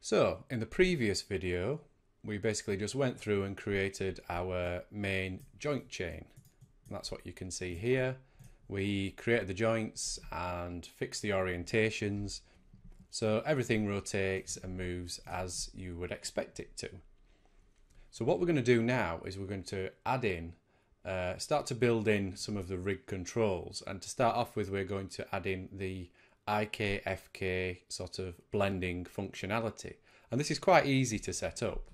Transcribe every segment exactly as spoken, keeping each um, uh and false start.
So in the previous video, we basically just went through and created our main joint chain. That's what you can see here. We created the joints and fixed the orientations, so everything rotates and moves as you would expect it to. So what we're going to do now is we're going to add in, uh, start to build in some of the rig controls. And to start off with, we're going to add in the I K F K sort of blending functionality. And this is quite easy to set up.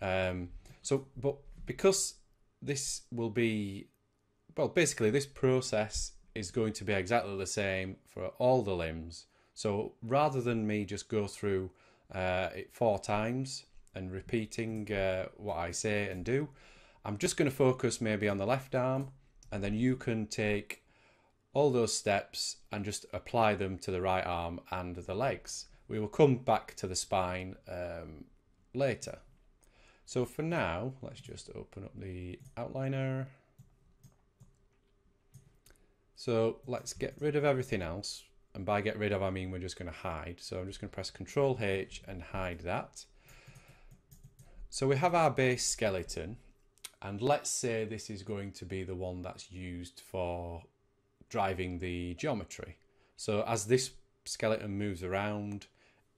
Um, so, but because this will be, well, basically this process is going to be exactly the same for all the limbs. So rather than me just go through uh, it four times and repeating uh, what I say and do, I'm just going to focus maybe on the left arm, and then you can take all those steps and just apply them to the right arm and the legs. We will come back to the spine um, later. So for now, let's just open up the outliner. So let's get rid of everything else. And by get rid of, I mean we're just going to hide. So I'm just going to press Control H and hide that. So we have our base skeleton, and let's say this is going to be the one that's used for driving the geometry. So as this skeleton moves around,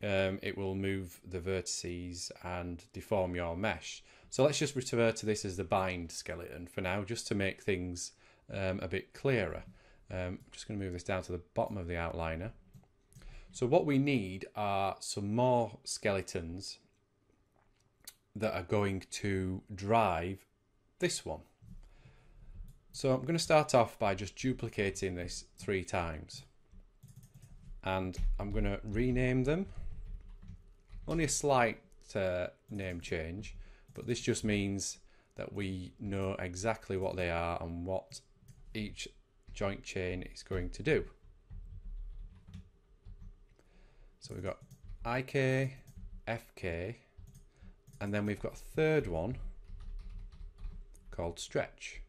um, it will move the vertices and deform your mesh. So let's just refer to this as the bind skeleton for now, just to make things um, a bit clearer. Um, I'm just going to move this down to the bottom of the outliner. So what we need are some more skeletons that are going to drive this one. So I'm going to start off by just duplicating this three times. And I'm going to rename them. Only a slight uh, name change, but this just means that we know exactly what they are and what each joint chain is going to do. So we've got I K, F K, and then we've got a third one called stretch.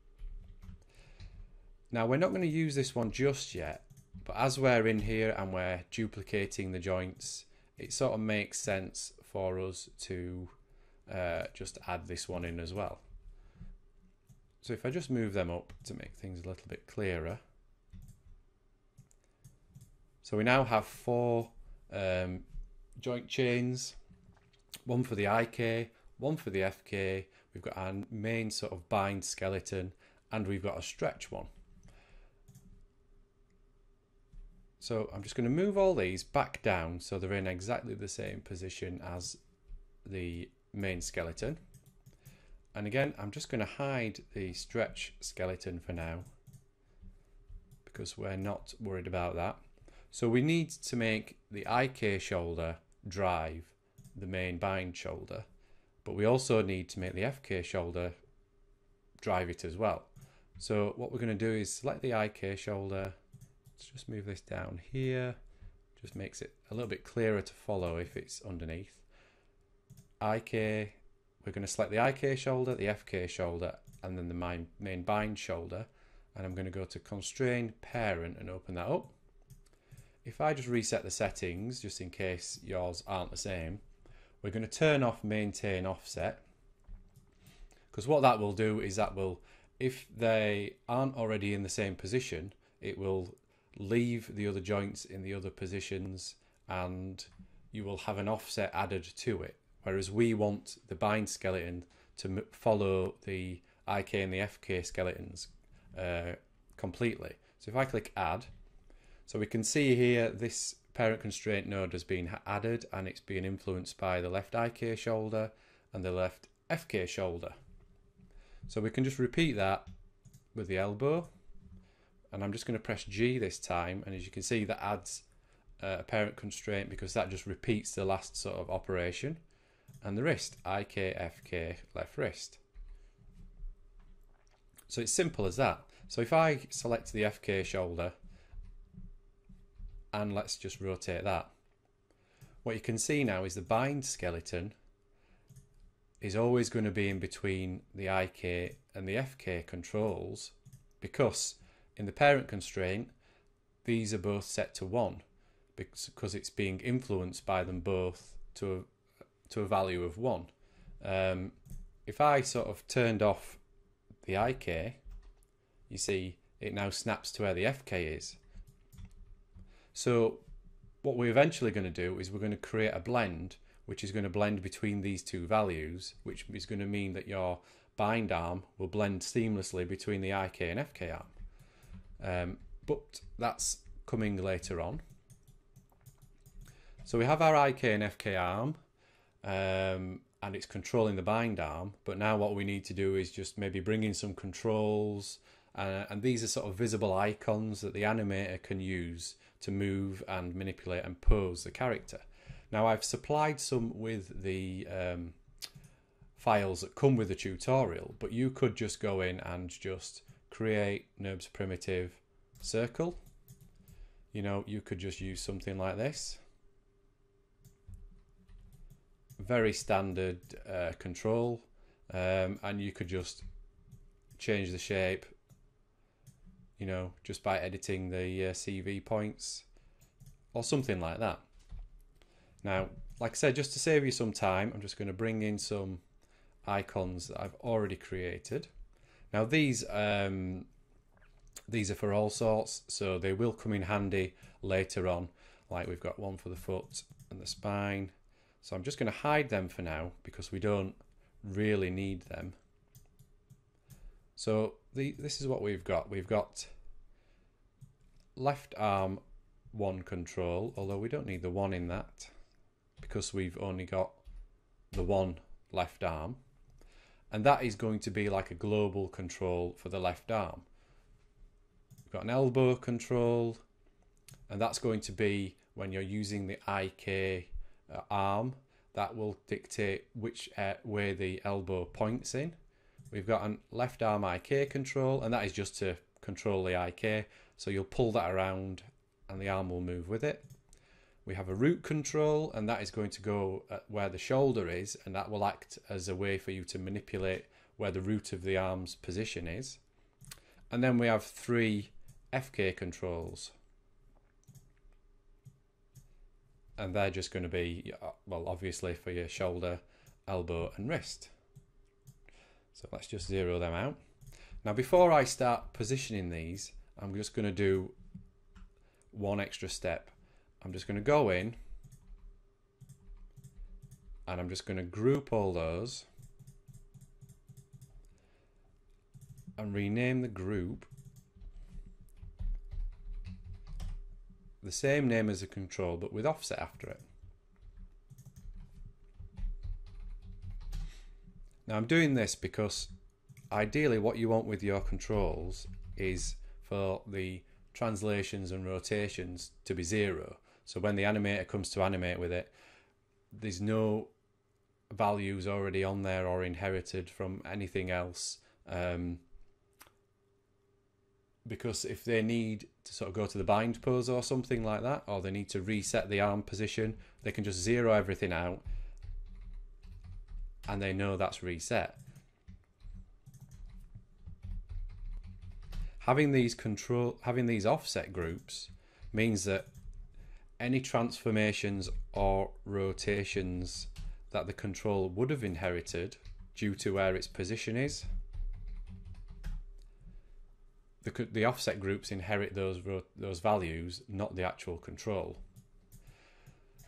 Now we're not going to use this one just yet, but as we're in here and we're duplicating the joints, it sort of makes sense for us to uh, just add this one in as well. So if I just move them up to make things a little bit clearer. So we now have four um, joint chains, one for the I K, one for the F K, we've got our main sort of bind skeleton, and we've got a stretch one. So I'm just going to move all these back down so they're in exactly the same position as the main skeleton. And again, I'm just going to hide the stretch skeleton for now because we're not worried about that. So we need to make the I K shoulder drive the main bind shoulder, but we also need to make the F K shoulder drive it as well. So what we're going to do is select the I K shoulder. Let's just move this down here. Just makes it a little bit clearer to follow if it's underneath. I K. We're going to select the I K shoulder, the F K shoulder, and then the main bind shoulder. And I'm going to go to Constrain Parent and open that up. If I just reset the settings, just in case yours aren't the same, we're going to turn off Maintain Offset. Because what that will do is that will, if they aren't already in the same position, it will leave the other joints in the other positions and you will have an offset added to it. Whereas we want the bind skeleton to follow the I K and the F K skeletons uh, completely. So if I click add, so we can see here this parent constraint node has been added and it's being influenced by the left I K shoulder and the left F K shoulder. So we can just repeat that with the elbow, and I'm just going to press G this time, and as you can see that adds a parent constraint because that just repeats the last sort of operation. And the wrist, I K F K left wrist. So it's simple as that. So if I select the F K shoulder and let's just rotate that, what you can see now is the bind skeleton is always going to be in between the I K and the F K controls, because in the parent constraint these are both set to one because it's being influenced by them both to a to a value of one. Um, if I sort of turned off the I K, you see it now snaps to where the F K is. So what we're eventually going to do is we're going to create a blend which is going to blend between these two values, which is going to mean that your bind arm will blend seamlessly between the I K and F K arm. Um, but that's coming later on. So we have our I K and F K arm, um, and it's controlling the bind arm, but now what we need to do is just maybe bring in some controls, uh, and these are sort of visible icons that the animator can use to move and manipulate and pose the character. Now I've supplied some with the um, files that come with the tutorial, but you could just go in and just create NURBS primitive circle. You know, you could just use something like this. Very standard uh, control, um, and you could just change the shape, you know, just by editing the uh, C V points or something like that. Now, like I said, just to save you some time, I'm just going to bring in some icons that I've already created. Now these um, these are for all sorts, so they will come in handy later on. Like we've got one for the foot and the spine. So I'm just going to hide them for now because we don't really need them. So the, this is what we've got. We've got left arm one control, although we don't need the one in that because we've only got the one left arm, and that is going to be like a global control for the left arm. We've got an elbow control, and that's going to be when you're using the I K uh, arm, that will dictate which uh, way the elbow points in. We've got a left arm I K control, and that is just to control the I K, so you'll pull that around and the arm will move with it. We have a root control, and that is going to go at where the shoulder is, and that will act as a way for you to manipulate where the root of the arm's position is. And then we have three F K controls, and they're just going to be, well, obviously for your shoulder, elbow and wrist. So let's just zero them out. Now before I start positioning these, I'm just going to do one extra step. I'm just going to go in and I'm just going to group all those and rename the group the same name as the control but with offset after it. Now I'm doing this because ideally what you want with your controls is for the translations and rotations to be zero. So when the animator comes to animate with it, there's no values already on there or inherited from anything else. Um, because if they need to sort of go to the bind pose or something like that, or they need to reset the arm position, they can just zero everything out and they know that's reset. Having these control, having these offset groups means that any transformations or rotations that the control would have inherited due to where its position is, the, the offset groups inherit those, those values, not the actual control.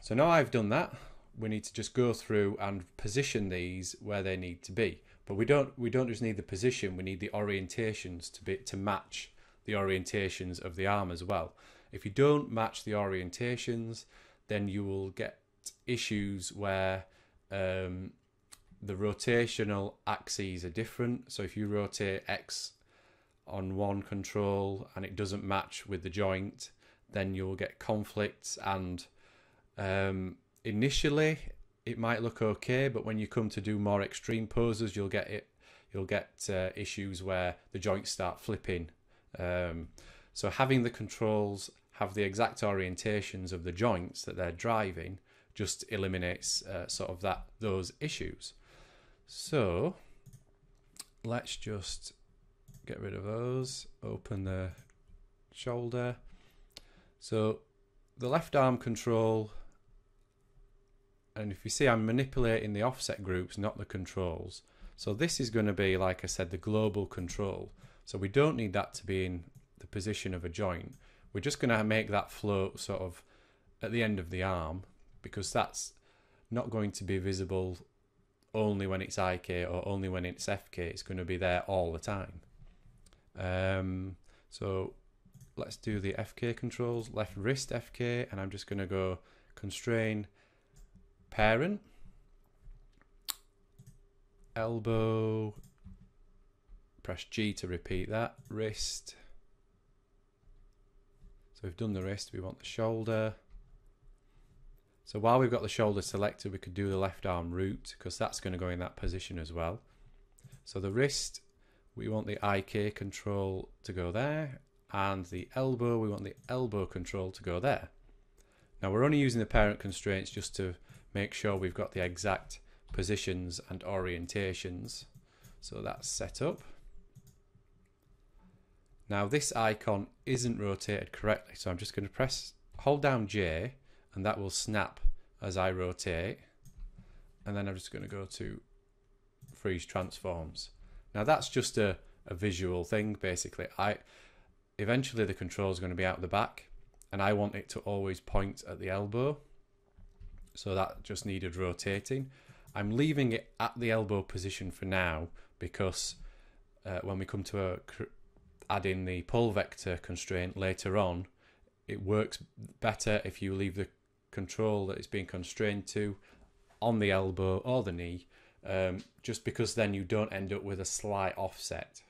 So now I've done that, we need to just go through and position these where they need to be. But we don't, we don't just need the position, we need the orientations to, be, to match the orientations of the arm as well. If you don't match the orientations, then you will get issues where um, the rotational axes are different. So if you rotate X on one control and it doesn't match with the joint, then you'll get conflicts, and um, initially it might look okay, but when you come to do more extreme poses, you'll get it, you'll get uh, issues where the joints start flipping. Um, So having the controls have the exact orientations of the joints that they're driving just eliminates uh, sort of that those issues. So let's just get rid of those, open the shoulder. So the left arm control and if you see, I'm manipulating the offset groups, not the controls. So this is going to be, like I said, the global control. So we don't need that to be in the position of a joint. We're just going to make that float sort of at the end of the arm, because that's not going to be visible only when it's I K or only when it's F K. It's going to be there all the time. Um, so let's do the F K controls, left wrist F K, and I'm just going to go constrain parent, elbow, press G to repeat that, wrist. So we've done the wrist, we want the shoulder. So while we've got the shoulder selected, we could do the left arm root, because that's going to go in that position as well. So the wrist, we want the I K control to go there, and the elbow, we want the elbow control to go there. Now we're only using the parent constraints just to make sure we've got the exact positions and orientations. So that's set up. Now this icon isn't rotated correctly, so I'm just going to press, hold down J, and that will snap as I rotate. And then I'm just going to go to freeze transforms. Now that's just a, a visual thing, basically. I eventually the control is going to be out the back, and I want it to always point at the elbow. So that just needed rotating. I'm leaving it at the elbow position for now, because uh, when we come to a add in the pull vector constraint later on, it works better if you leave the control that it's being constrained to on the elbow or the knee, um, just because then you don't end up with a slight offset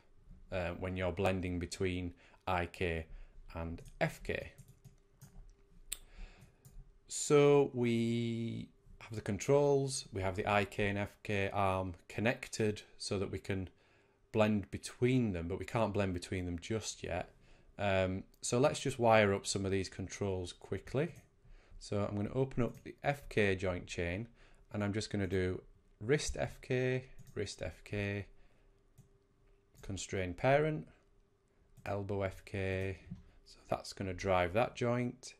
uh, when you're blending between I K and F K. So we have the controls, we have the I K and F K arm connected so that we can blend between them, but we can't blend between them just yet. Um, so let's just wire up some of these controls quickly. So I'm going to open up the F K joint chain, and I'm just going to do wrist F K, wrist F K, constrain parent, elbow F K, so that's going to drive that joint,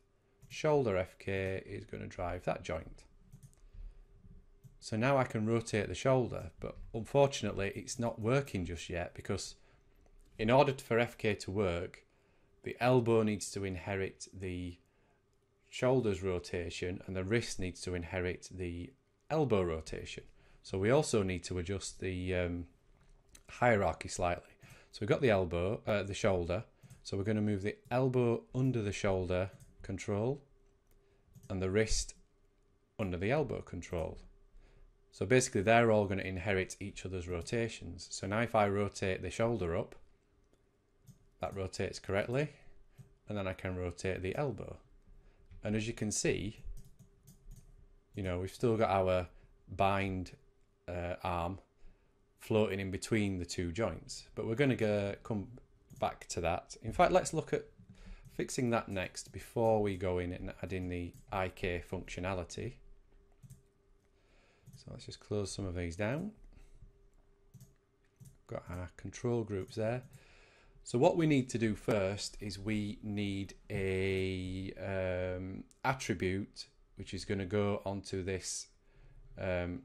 shoulder F K is going to drive that joint. So now I can rotate the shoulder, but unfortunately it's not working just yet, because in order for F K to work, the elbow needs to inherit the shoulder's rotation and the wrist needs to inherit the elbow rotation. So we also need to adjust the um, hierarchy slightly. So we've got the elbow, uh, the shoulder. So we're going to move the elbow under the shoulder control and the wrist under the elbow control. So basically they're all going to inherit each other's rotations. So now if I rotate the shoulder up, that rotates correctly, and then I can rotate the elbow. And as you can see, you know, we've still got our bind uh, arm floating in between the two joints, but we're going to go, come back to that. In fact, let's look at fixing that next before we go in and add in the I K functionality. So let's just close some of these down. Got our control groups there. So what we need to do first is we need a um, attribute which is going to go onto this um,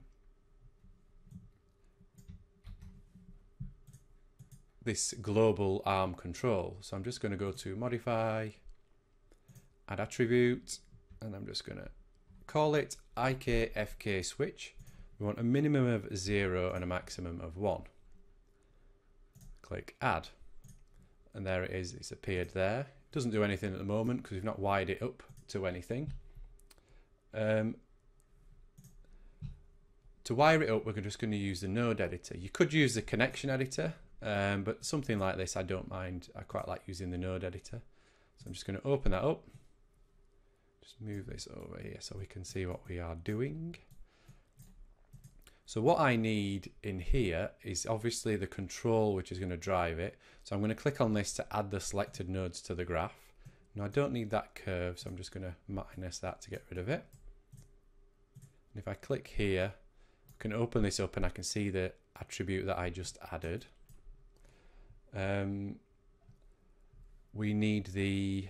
this global arm control. So I'm just going to go to modify, add attribute, and I'm just going to call it I K F K switch. We want a minimum of zero and a maximum of one. Click add. And there it is, it's appeared there. It doesn't do anything at the moment because we've not wired it up to anything. Um, to wire it up, we're just going to use the node editor. You could use the connection editor, um, but something like this I don't mind. I quite like using the node editor. So I'm just going to open that up. Just move this over here so we can see what we are doing. So what I need in here is obviously the control which is going to drive it. So I'm going to click on this to add the selected nodes to the graph. Now I don't need that curve, so I'm just going to minus that to get rid of it. And if I click here, I can open this up and I can see the attribute that I just added. Um, we need the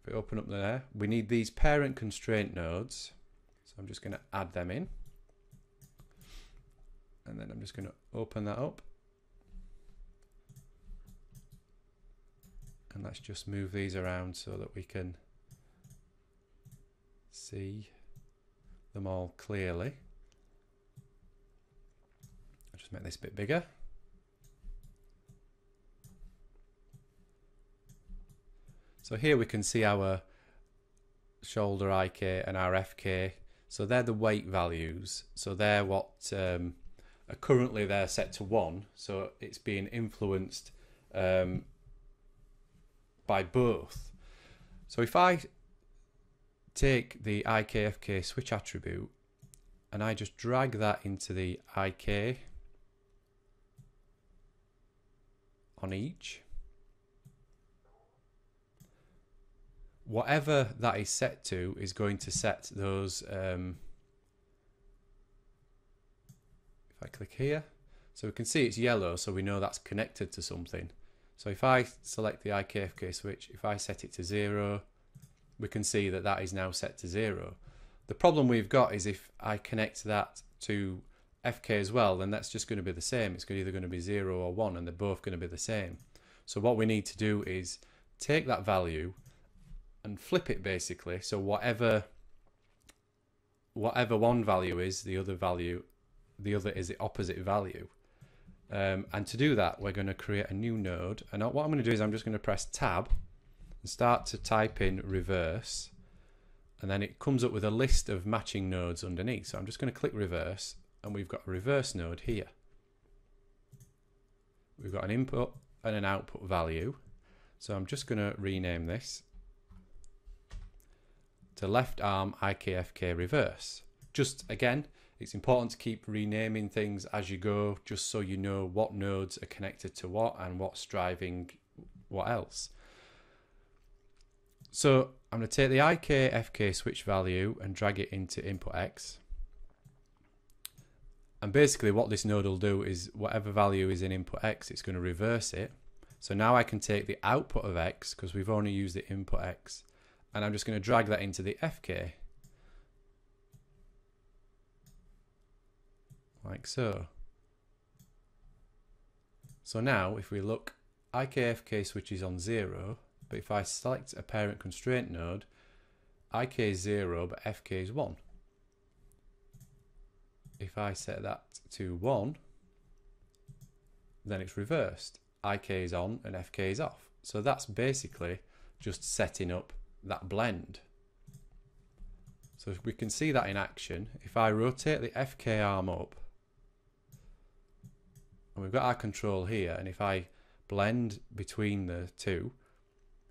If we open up there, we need these parent constraint nodes. So I'm just going to add them in. And then I'm just going to open that up. And let's just move these around so that we can see them all clearly. I'll just make this a bit bigger. So here we can see our shoulder I K and our F K. So they're the weight values. So they're what um, are currently they're set to one. So it's being influenced um, by both. So if I take the I K F K switch attribute and I just drag that into the I K on each, whatever that is set to is going to set those, um, if I click here, so we can see it's yellow, so we know that's connected to something. So if I select the I K F K switch, if I set it to zero, we can see that that is now set to zero. The problem we've got is if I connect that to F K as well, then that's just going to be the same. It's either going to be zero or one, and they're both going to be the same. So what we need to do is take that value and flip it basically, so whatever whatever one value is, the other value, the other is the opposite value. Um, and to do that, we're going to create a new node. And what I'm going to do is I'm just going to press Tab and start to type in reverse, and then it comes up with a list of matching nodes underneath. So I'm just going to click reverse, and we've got a reverse node here. We've got an input and an output value. So I'm just going to rename this to left arm I K F K reverse. Just again, it's important to keep renaming things as you go, just so you know what nodes are connected to what and what's driving what else. So I'm going to take the I K F K switch value and drag it into input X. And basically what this node will do is whatever value is in input X, it's going to reverse it. So now I can take the output of X, because we've only used the input X, and I'm just going to drag that into the F K, like so. So now if we look, I K F K switches on zero, but if I select a parent constraint node, I K is zero but F K is one. If I set that to one, then it's reversed. I K is on and F K is off. So that's basically just setting up that blend. So we can see that in action. If I rotate the F K arm up, and we've got our control here, and if I blend between the two,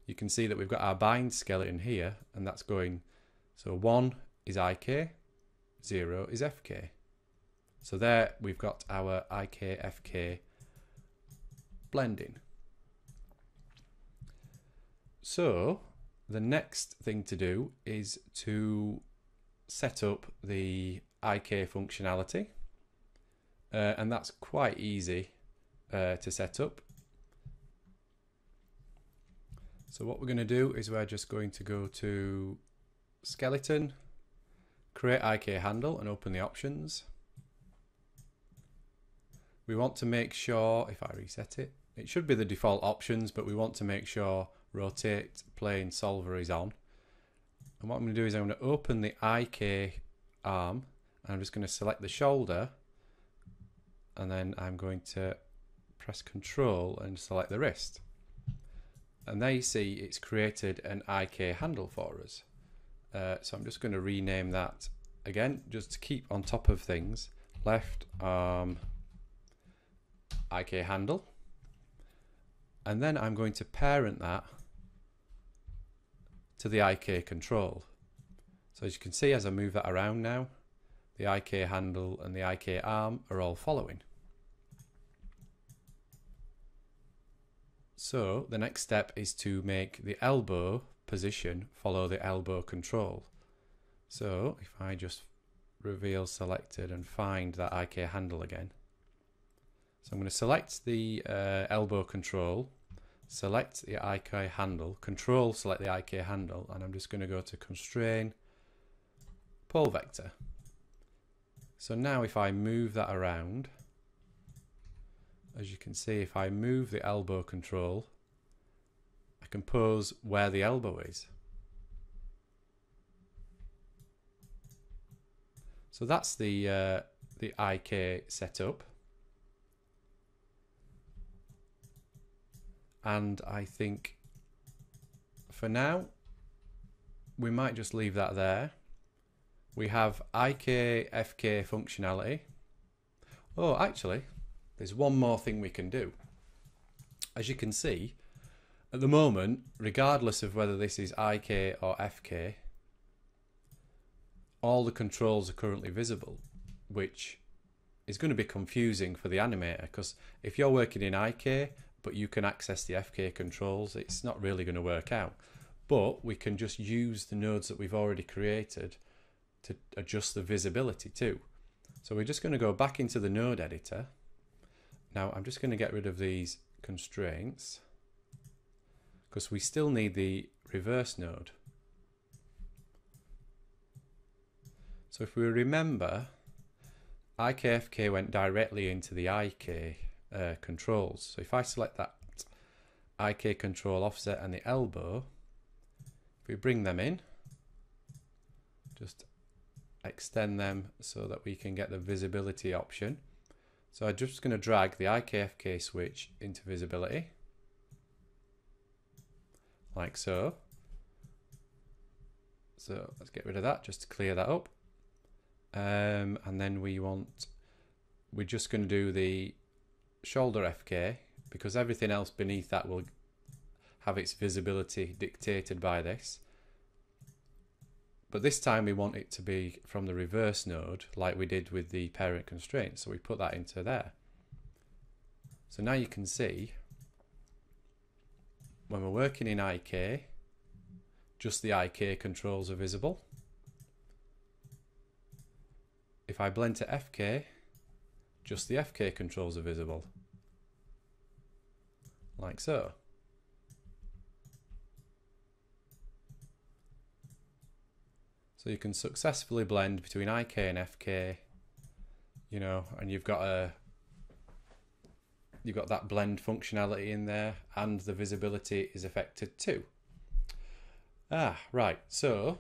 you can see that we've got our bind skeleton here, and that's going, so one is I K, zero is F K. So there we've got our I K F K blending. So the next thing to do is to set up the I K functionality, uh, and that's quite easy uh, to set up. So what we're going to do is we're just going to go to skeleton, create I K handle, and open the options. We want to make sure, if I reset it, it should be the default options, but we want to make sure rotate plane solver is on. And what I'm going to do is I'm going to open the I K arm, and I'm just going to select the shoulder, and then I'm going to press control and select the wrist. And there you see it's created an I K handle for us. Uh, so I'm just going to rename that again, just to keep on top of things. Left arm I K handle. And then I'm going to parent that to the I K control. So as you can see, as I move that around now, the I K handle and the I K arm are all following. So the next step is to make the elbow position follow the elbow control. So if I just reveal selected and find that I K handle again, so I'm going to select the uh, elbow control, select the I K handle, control select the I K handle, and I'm just going to go to constrain, pole vector. So now if I move that around, as you can see, if I move the elbow control, I can pose where the elbow is. So that's the, uh, the I K setup. And I think for now, we might just leave that there. We have I K F K functionality. Oh, actually, there's one more thing we can do. As you can see, at the moment, regardless of whether this is I K or F K, all the controls are currently visible, which is going to be confusing for the animator, because if you're working in I K, but you can access the F K controls, it's not really going to work out. But we can just use the nodes that we've already created to adjust the visibility too. So we're just going to go back into the node editor. Now I'm just going to get rid of these constraints because we still need the reverse node. So if we remember, I K F K went directly into the I K Uh, controls. So if I select that I K control offset and the elbow, if we bring them in, just extend them so that we can get the visibility option. So I'm just going to drag the I K F K switch into visibility, like so. So let's get rid of that just to clear that up. Um, and then we want, we're just going to do the shoulder F K, because everything else beneath that will have its visibility dictated by this. But this time we want it to be from the reverse node, like we did with the parent constraint. So we put that into there. So now you can see when we're working in I K, just the I K controls are visible. If I blend to F K, just the F K controls are visible, like so. So you can successfully blend between I K and F K, you know, and you've got a you've got that blend functionality in there, and the visibility is affected too. Ah, right. So I'm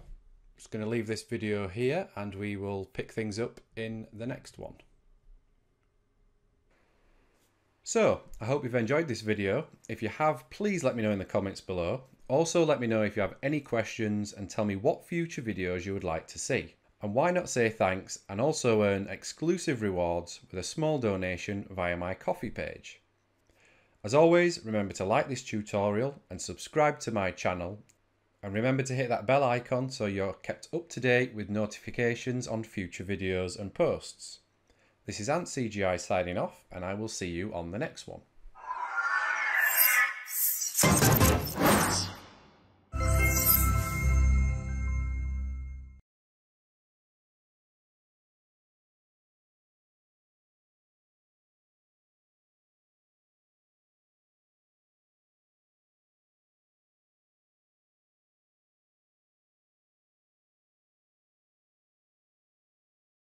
just going to leave this video here, and we will pick things up in the next one. So, I hope you've enjoyed this video. If you have, please let me know in the comments below. Also, let me know if you have any questions and tell me what future videos you would like to see. And why not say thanks and also earn exclusive rewards with a small donation via my Ko-fi page. As always, remember to like this tutorial and subscribe to my channel. And remember to hit that bell icon so you're kept up to date with notifications on future videos and posts. This is AntCGI signing off, and I will see you on the next one.